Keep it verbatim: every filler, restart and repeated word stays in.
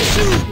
Shoot!